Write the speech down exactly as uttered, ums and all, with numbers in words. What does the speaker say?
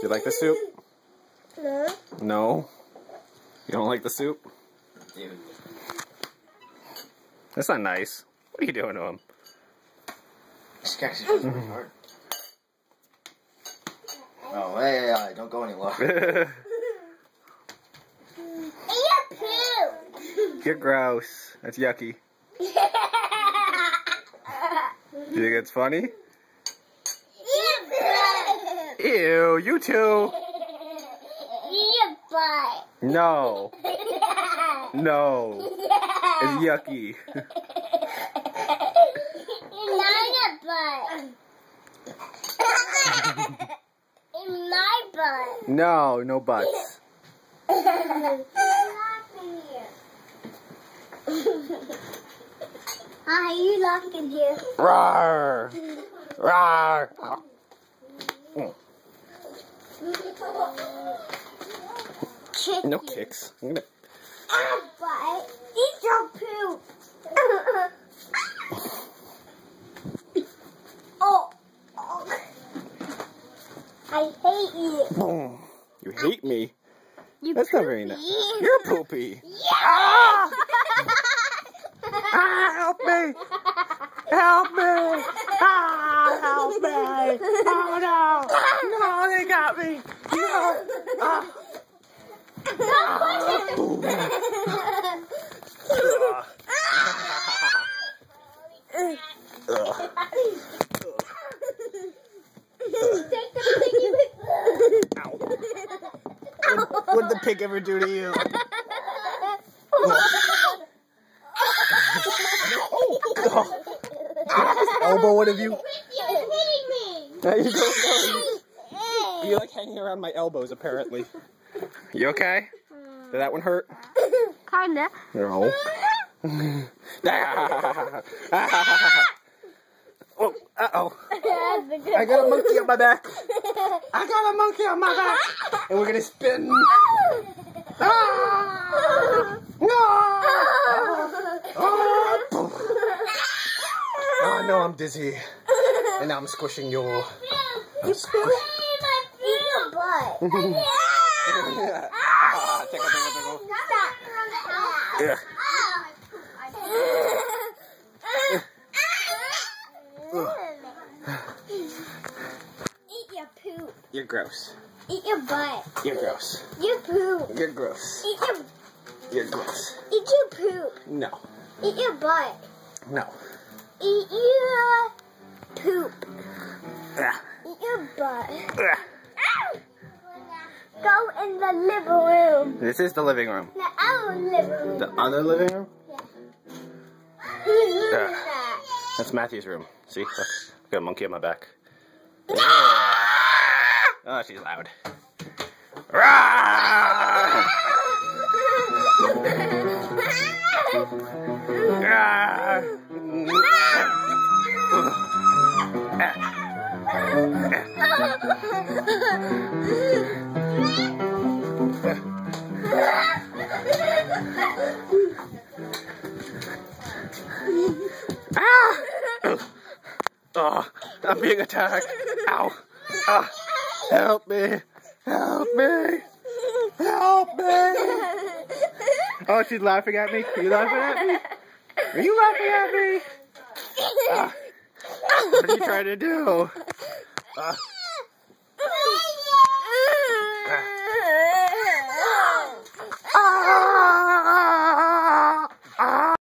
Do you like the soup? No. No? You don't like the soup? Dude. That's not nice. What are you doing to him? This guy's just really hard. Oh, hey, hey, hey, don't go any lower. You're gross. That's yucky. Do you think it's funny? Ew, you too. No. No. It's yucky. In my butt. No, no butts. Ah, you locked in here. Roar! Roar! Oh. No kicks. I'm gonna... oh, eat your poop. Oh. Oh. I hate you. You hate me? You That's poopy. Not very nice. You're poopy. Yeah. Ah! Ah, help me! Help me! Ah, help me! Oh no! No, they got me! No! Ah. Don't push it! Take the piggy with me! Ow! What'd the pig ever do to you? Elbow one of you. You're hitting me. You like hanging around my elbows, apparently. You okay? Did that one hurt? Kinda. No. Oh, uh oh. I got a monkey on my back. I got a monkey on my back. And we're gonna spin. Ah! Oh no, I'm dizzy. And now I'm squishing your... I'm squish your butt. Yeah. Ah, tickle, tickle, tickle. Yeah. Eat your poop. You're gross. Eat your butt. You're gross. Your poop. You're gross. Eat your... You're gross. Eat your poop. No. Eat your butt. No. Eat your poop. Uh, Eat your butt. Uh, Go in the living room. This is the living room. The other living room. The other living room? Yeah. Uh, that's Matthew's room. See? Look. I've got a monkey on my back. Oh, she's loud. Ah! Oh, I'm being attacked. Ow! Ah. Help me! Help me! Help me! Oh, she's laughing at me. Are you laughing at me? Are you laughing at me? Ah. What are you trying to do? Ah.